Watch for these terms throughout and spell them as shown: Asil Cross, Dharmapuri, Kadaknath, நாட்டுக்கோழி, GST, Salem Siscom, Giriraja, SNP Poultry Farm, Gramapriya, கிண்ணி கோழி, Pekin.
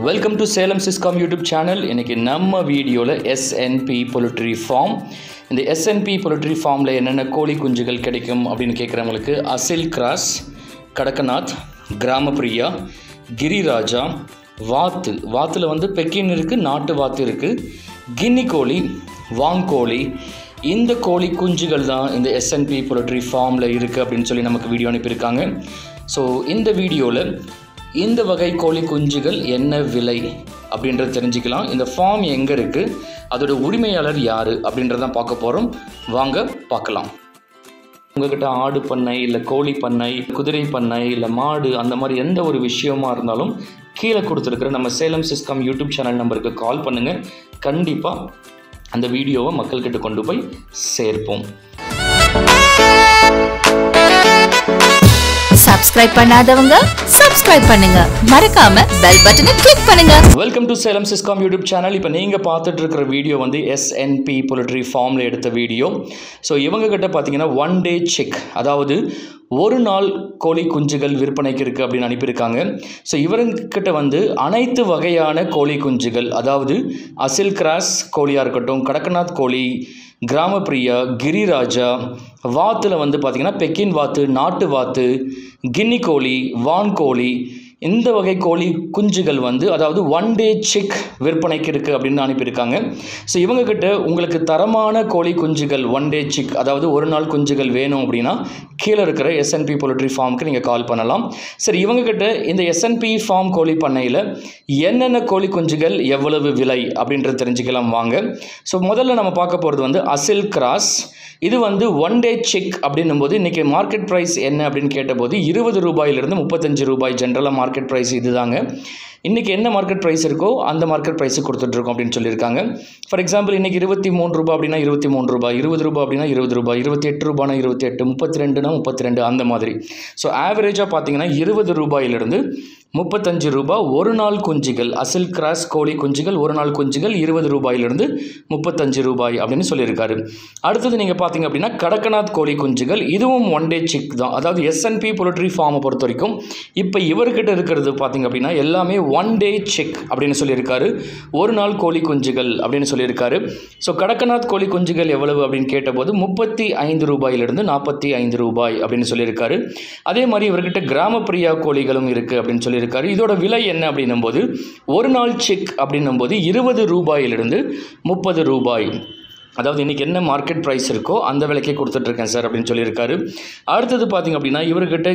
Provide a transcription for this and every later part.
Welcome to Salem Siscom YouTube channel. In this video, SNP Poultry Farm. In the SNP Poultry Farm, we have Asil Cross, Kadaknath, Gramapriya, Giriraja, Vath, Pekin, Natu Vath, Guinea Koli, Vankoli. In the Koli Kunjigal da, in the SNP Poultry Farm, we have a video. So, in the video, இந்த வகை கோழி குஞ்சுகள் என்ன விலை அப்படின்றத தெரிஞ்சிக்கலாம். இந்த form எங்க இருக்கு, அதோட உரிமையாளர் யாரு அப்படின்றத தான் பார்க்க போறோம். வாங்க பார்க்கலாம். உங்ககிட்ட ஆடு பண்ணை இல்ல கோழி பண்ணை, குதிரை பண்ணை இல்ல மாடு, அந்த மாதிரி எந்த ஒரு விஷயமா இருந்தாலும் கீழ கொடுத்திருக்கிற நம்ம சேலம் சிஸ்கம் யூடியூப் சேனல் நம்பருக்கு கால் பண்ணுங்க. கண்டிப்பா அந்த வீடியோவை மக்கள் கிட்ட கொண்டு போய் சேர்ப்போம். Subscribe பண்ணாதவங்க subscribe பண்ணுங்க. மறக்காம bell button click பண்ணுங்க. Welcome to Salem Siscom YouTube channel. இப்போ நீங்க பார்த்துட்டு இருக்கிற வீடியோ வந்து SNP Poultry Farm ல எடுத்த வீடியோ. சோ இவங்க கிட்ட பாத்தீங்கன்னா one day check, அதாவது ஒரு நாள் கோழி குஞ்சுகள் விற்பனைக்கு இருக்கு அப்படினு அனுப்பி இருக்காங்க. சோ இவர்கிட்ட வந்து அனைத்து வகையான கோழி குஞ்சுகள், அதாவது அசில் கிராஸ் கோழியா இருக்கட்டும், கடக்கநாத் கோழி, கிராமப்பிரியா, கிரிராஜா, வாத்துல வந்து பாத்தீங்கன்னா பெக்கின் வாத்து, நாட்டு வாத்து, கின்னி கோழி, வான்கோழி, இந்த வகை கோழி குஞ்சுகள் வந்து அதாவது ஒன் டே செக் விற்பனைக்கு இருக்குது அப்படின்னு அனுப்பியிருக்காங்க. ஸோ இவங்கக்கிட்ட உங்களுக்கு தரமான கோழி குஞ்சுகள் ஒன் டே செக், அதாவது ஒரு நாள் குஞ்சுகள் வேணும் அப்படின்னா கீழே இருக்கிற SNP Poultry Farmக்கு நீங்கள் கால் பண்ணலாம். சரி, இவங்கக்கிட்ட இந்த SNP Farm கோழி பண்ணையில் என்னென்ன கோழி குஞ்சுகள் எவ்வளவு விலை அப்படின்றத தெரிஞ்சுக்கலாம் வாங்க. ஸோ முதல்ல நம்ம பார்க்க போகிறது வந்து அசில் கிராஸ். இது வந்து ஒன் டே செக் அப்படின்னும்போது இன்றைக்கி மார்க்கெட் ப்ரைஸ் என்ன அப்படின்னு கேட்டபோது ₹20 ₹35 ஜென்ரலாக மார்க்கெட் ப்ரைஸ் இதுதாங்க. இன்றைக்கி என்ன மார்க்கெட் ப்ரைஸ் இருக்கோ அந்த மார்க்கெட் ப்ரைஸு கொடுத்துட்ருக்கோம் அப்படின்னு சொல்லியிருக்காங்க. ஃபார் எக்ஸாம்பிள் இன்றைக்கி ₹23 அப்படின்னா ₹23, ₹20 அப்படின்னா ₹20, ₹28னா ₹28, ₹32னா ₹32, அந்த மாதிரி. ஸோ ஆவரேஜாக பார்த்தீங்கன்னா ₹20 ₹35 ஒரு நாள் குஞ்சுகள், அசில் கிராஸ் கோழி குஞ்சுகள் ஒரு நாள் குஞ்சுகள் ₹20 ₹35 அப்படின்னு சொல்லியிருக்காரு. அடுத்தது நீங்கள் பார்த்தீங்க அப்படின்னா கடக்கநாத் கோழி குஞ்சுகள், இதுவும் ஒன் டே செக் தான். அதாவது SNP Poultry Farm பொறுத்த வரைக்கும் இப்போ இவர்கிட்ட இருக்கிறது பார்த்தீங்க அப்படின்னா எல்லாமே ஒன் டே செக் அப்படின்னு சொல்லியிருக்காரு. ஒரு நாள் கோழி குஞ்சுகள் அப்படின்னு சொல்லியிருக்காரு. ஸோ கடக்கநாத் கோழி குஞ்சுகள் எவ்வளவு அப்படின்னு கேட்டபோது ₹35 ₹45 அப்படின்னு சொல்லியிருக்காரு. அதே மாதிரி இவர்கிட்ட கிராமப்பிரியா கோழிகளும் இருக்குது அப்படின்னு சொல்லி இருக்காரு. இதோட விலை என்ன அப்படின்னும் போது ஒரு நாள் செக் அப்படின்னும் போது ₹20 ₹30, அதாவது இன்றைக்கி என்ன மார்க்கெட் ப்ரைஸ் இருக்கோ அந்த விலைக்கே கொடுத்துட்ருக்கேன் சார் அப்படின்னு சொல்லியிருக்காரு. அடுத்தது பார்த்திங்க அப்படின்னா இவர்கிட்ட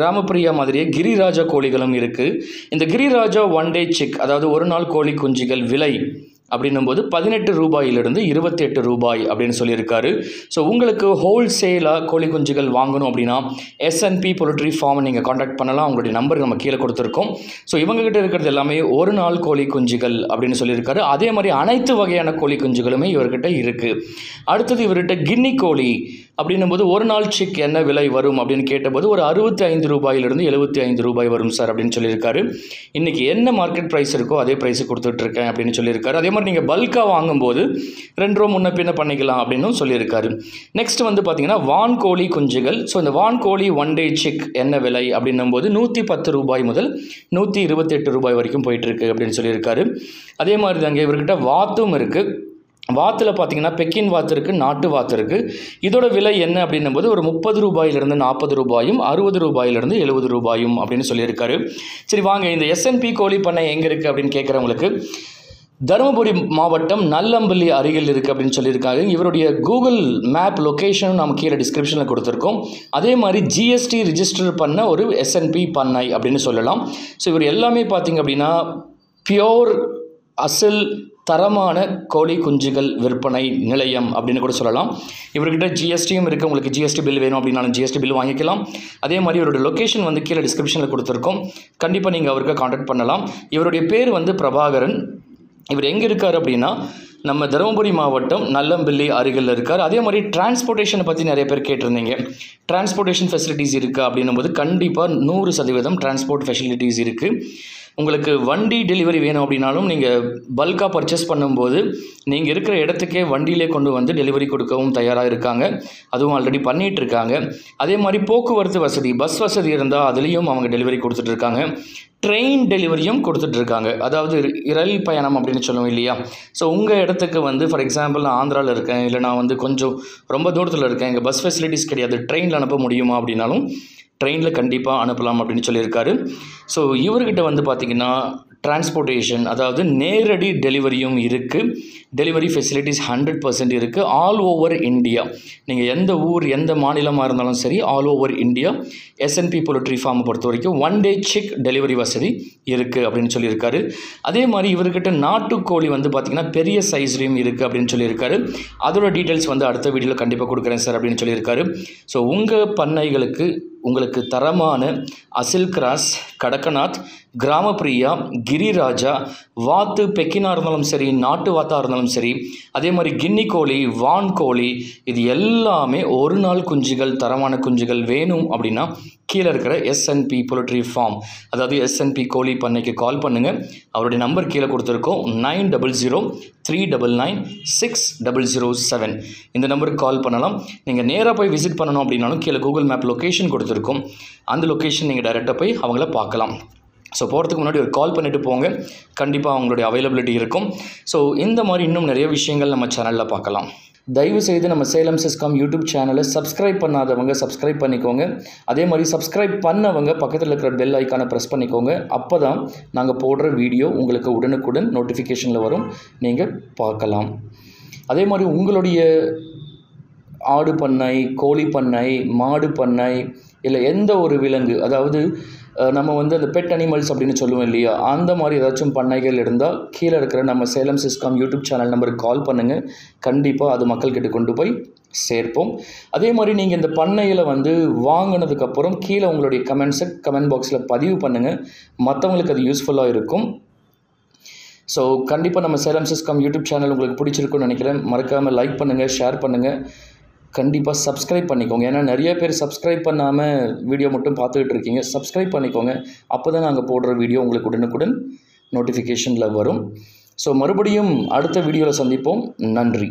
கிராமப்பிரியா மாதிரியே கிரிராஜா கோழிகளும் இருக்குது. இந்த கிரிராஜா ஒன் டே செக், அதாவது ஒரு நாள் கோழி குஞ்சுகள் விலை அப்படின்னும் போது ₹18 ₹28 அப்படின்னு சொல்லியிருக்காரு. ஸோ உங்களுக்கு ஹோல்சேலாக கோழி குஞ்சுகள் வாங்கணும் அப்படின்னா SNP Poultry Farm நீங்கள் காண்டாக்ட் பண்ணலாம். அவங்களுடைய நம்பர் நம்ம கீழே கொடுத்துருக்கோம். ஸோ இவங்ககிட்ட இருக்கிறது எல்லாமே ஒரு நாள் கோழி குஞ்சுகள் அப்படின்னு சொல்லியிருக்காரு. அதே மாதிரி அனைத்து வகையான கோழி குஞ்சுகளுமே இவர்கிட்ட இருக்குது. அடுத்தது இவர்கிட்ட கின்னி கோழி அப்படின்னும்போது ஒரு நாள் செக் என்ன விலை வரும் அப்படின்னு கேட்டபோது ஒரு ₹65 ₹75 வரும் சார் அப்படின்னு சொல்லியிருக்காரு. இன்றைக்கி என்ன மார்க்கெட் ப்ரைஸ் இருக்கோ அதே ப்ரைஸு கொடுத்துட்ருக்கேன் அப்படின்னு சொல்லியிருக்காரு. அதே மாதிரி நீங்கள் பல்காக வாங்கும்போது ₹2 முன்ன பின்ன பண்ணிக்கலாம் அப்படின்னு சொல்லியிருக்காரு. நெக்ஸ்ட் வந்து பார்த்தீங்கன்னா வான்கோழி குஞ்சுகள். ஸோ இந்த வான்கோழி ஒன் டே செக் என்ன விலை அப்படின்னும்போது ₹110 முதல் ₹128 வரைக்கும் போயிட்டுருக்கு அப்படின்னு சொல்லியிருக்காரு. அதே மாதிரி தாங்க இவர்கிட்ட வாத்தும் இருக்குது. வாத்தில் பார்த்தீங்கன்னா பெக்கின் வாத்து இருக்குது, நாட்டு வாத்து இருக்குது. இதோட விலை என்ன அப்படின்னும் போது ஒரு ₹30 ₹40, ₹60 ₹70 அப்படின்னு சொல்லியிருக்காரு. சரி வாங்க, இந்த SNP கோழி பண்ணை எங்கே இருக்குது அப்படின்னு கேட்குறவங்களுக்கு தருமபுரி மாவட்டம் நல்லம்பள்ளி அருகில் இருக்குது அப்படின்னு சொல்லியிருக்காங்க. இவருடைய கூகுள் மேப் லொக்கேஷனும் நம்ம கீழே டிஸ்கிரிப்ஷனில் கொடுத்துருக்கோம். அதே மாதிரி GST ரிஜிஸ்டர் பண்ண ஒரு SNP பண்ணை அப்படின்னு சொல்லலாம். ஸோ இவர் எல்லாமே பார்த்திங்க அப்படின்னா பியோர் அசில் தரமான கோழி குஞ்சுகள் விற்பனை நிலையம் அப்படின்னு கூட சொல்லலாம். இவர்கிட்ட GSTயும் இருக்குது. உங்களுக்கு GST பில் வேணும் அப்படின்னாலும் GST பில் வாங்கிக்கலாம். அதே மாதிரி இவருடைய லொக்கேஷன் வந்து கீழே டிஸ்கிரிப்ஷனில் கொடுத்துருக்கோம். கண்டிப்பாக நீங்கள் அவருக்கு காண்டாக்ட் பண்ணலாம். இவருடைய பேர் வந்து பிரபாகரன். இவர் எங்கே இருக்கார் அப்படின்னா நம்ம தருமபுரி மாவட்டம் நல்லம்பள்ளி அருகில் இருக்கார். அதே மாதிரி டிரான்ஸ்போர்ட்டேஷனை பற்றி நிறைய பேர் கேட்டிருந்தீங்க. டிரான்ஸ்போர்ட்டேஷன் ஃபெசிலிட்டிஸ் இருக்கா அப்படின்னும் போது கண்டிப்பாக 100% டிரான்ஸ்போர்ட் ஃபெசிலிட்டிஸ் இருக்குது. உங்களுக்கு வண்டி டெலிவரி வேணும் அப்படின்னாலும் நீங்கள் பல்காக பர்ச்சேஸ் பண்ணும்போது நீங்கள் இருக்கிற இடத்துக்கே வண்டியிலே கொண்டு வந்து டெலிவரி கொடுக்கவும் தயாராக இருக்காங்க. அதுவும் ஆல்ரெடி பண்ணிகிட்டு இருக்காங்க. அதே மாதிரி போக்குவரத்து வசதி, பஸ் வசதி இருந்தால் அதுலேயும் அவங்க டெலிவரி கொடுத்துட்ருக்காங்க. ட்ரெயின் டெலிவரியும் கொடுத்துட்ருக்காங்க. அதாவது இரயில் பயணம் அப்படின்னு சொல்லுவோம் இல்லையா? ஸோ உங்கள் இடத்துக்கு வந்து ஃபார் எக்ஸாம்பிள் நான் ஆந்திராவில் இருக்கேன், இல்லை நான் வந்து கொஞ்சம் ரொம்ப தூரத்தில் இருக்கேன், எங்கள் பஸ் ஃபெசிலிட்டிஸ் கிடையாது, ட்ரெயினில் அனுப்ப முடியுமா அப்படின்னாலும் ட்ரெயினில் கண்டிப்பாக அனுப்பலாம் அப்படின்னு சொல்லியிருக்காரு. ஸோ இவர்கிட்ட வந்து பார்த்திங்கன்னா டிரான்ஸ்போர்ட்டேஷன், அதாவது நேரடி டெலிவரியும் இருக்குது, டெலிவரி ஃபெசிலிட்டிஸ் 100% இருக்குது. ஆல் ஓவர் இந்தியா, நீங்கள் எந்த ஊர் எந்த மாநிலமாக இருந்தாலும் சரி, all over India SNP poultry ஃபார்மை பொறுத்த வரைக்கும் 1 day செக் டெலிவரி வசதி இருக்குது அப்படின்னு சொல்லியிருக்காரு. அதே மாதிரி இவர்கிட்ட நாட்டுக்கோழி வந்து பார்த்திங்கன்னா பெரிய சைஸ்லேயும் இருக்குது அப்படின்னு சொல்லியிருக்காரு. அதோட டீட்டெயில்ஸ் வந்து அடுத்த வீடியோவில் கண்டிப்பாக கொடுக்குறேன் சார் அப்படின்னு சொல்லியிருக்காரு. ஸோ உங்கள் பண்ணைகளுக்கு உங்களுக்கு தரமான அசில் கிராஸ், கடக்கநாத், கிராமப்பிரியா, கிரிராஜா வாத்து, பெக்கினாக இருந்தாலும் சரி, நாட்டு வாத்தாக இருந்தாலும் சரி, அதே மாதிரி கின்னி கோழி, வான்கோழி, இது எல்லாமே ஒரு நாள் குஞ்சுகள், தரமான குஞ்சுகள் வேணும் அப்படின்னா கீழே இருக்கிற எஸ்என்பி போல்ட்ரி ஃபார்ம், அதாவது எஸ்என்பி கோழி பண்ணைக்கு கால் பண்ணுங்கள். அவருடைய நம்பர் கீழே கொடுத்துருக்கோம் 9003996007. இந்த நம்பருக்கு கால் பண்ணலாம். நீங்கள் நேராக போய் விசிட் பண்ணணும் அப்படின்னாலும் கீழே கூகுள் மேப் லொக்கேஷன் கொடுத்துருக்கோம், அந்த லொக்கேஷன் நீங்கள் டைரெக்டாக போய் அவங்கள பார்க்கலாம். ஸோ போகிறதுக்கு முன்னாடி ஒரு கால் பண்ணிவிட்டு போங்க, கண்டிப்பாக அவங்களுடைய அவைலபிலிட்டி இருக்கும். ஸோ இந்த மாதிரி இன்னும் நிறைய விஷயங்கள் நம்ம சேனலில் பார்க்கலாம். தயவுசெய்து நம்ம சேலம் சிஸ்காம் யூடியூப் சேனலை சப்ஸ்கிரைப் பண்ணாதவங்க சப்ஸ்கிரைப் பண்ணிக்கோங்க. அதே மாதிரி சப்ஸ்கிரைப் பண்ணவங்க பக்கத்தில் இருக்கிற பெல் ஐக்கானை ப்ரெஸ் பண்ணிக்கோங்க. அப்போ தான் நாங்கள் போடுற வீடியோ உங்களுக்கு உடனுக்குடன் நோட்டிஃபிகேஷனில் வரும், நீங்கள் பார்க்கலாம். அதே மாதிரி உங்களுடைய ஆடு பண்ணை, கோழி பண்ணை, மாடு பண்ணை, இல்லை எந்த ஒரு விலங்கு, அதாவது நம்ம வந்து அந்த பெட் அனிமல்ஸ் அப்படின்னு சொல்லுவோம் இல்லையா, அந்த மாதிரி ஏதாச்சும் பண்ணைகள் இருந்தால் கீழே இருக்கிற நம்ம சேலம் சிஸ்காம் யூடியூப் சேனல் நம்பருக்கு கால் பண்ணுங்கள். கண்டிப்பாக அது மக்கள்கிட்ட கொண்டு போய் சேர்ப்போம். அதே மாதிரி நீங்கள் இந்த பண்ணையில் வந்து வாங்கினதுக்கப்புறம் கீழே உங்களுடைய கமெண்ட்ஸை கமெண்ட் பாக்ஸில் பதிவு பண்ணுங்கள், மற்றவங்களுக்கு அது யூஸ்ஃபுல்லாக இருக்கும். ஸோ கண்டிப்பாக நம்ம சேலம் சிஸ்காம் யூடியூப் சேனல் உங்களுக்கு பிடிச்சிருக்குன்னு நினைக்கிறேன். மறக்காமல் லைக் பண்ணுங்கள், ஷேர் பண்ணுங்கள், கண்டிப்பாக சப்ஸ்கிரைப் பண்ணிக்கோங்க. ஏன்னா நிறைய பேர் சப்ஸ்கிரைப் பண்ணாமல் வீடியோ மட்டும் பார்த்துக்கிட்டு இருக்கீங்க. சப்ஸ்கிரைப் பண்ணிக்கோங்க, அப்போ தான் நாங்கள் போடுற வீடியோ உங்களுக்கு உடனுக்குடன் நோட்டிஃபிகேஷனில் வரும். ஸோ மறுபடியும் அடுத்த வீடியோவில் சந்திப்போம். நன்றி.